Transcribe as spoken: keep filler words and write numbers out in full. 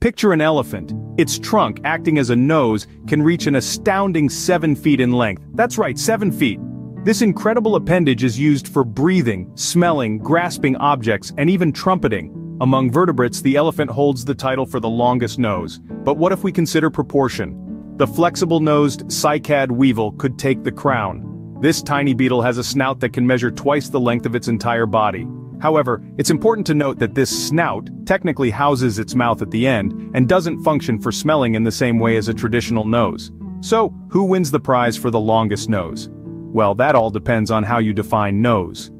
Picture an elephant. Its trunk, acting as a nose, can reach an astounding seven feet in length. That's right, seven feet. This incredible appendage is used for breathing, smelling, grasping objects, and even trumpeting. Among vertebrates, the elephant holds the title for the longest nose. But what if we consider proportion? The flexible-nosed cycad weevil could take the crown. This tiny beetle has a snout that can measure twice the length of its entire body. However, it's important to note that this snout technically houses its mouth at the end and doesn't function for smelling in the same way as a traditional nose. So, who wins the prize for the longest nose? Well, that all depends on how you define nose.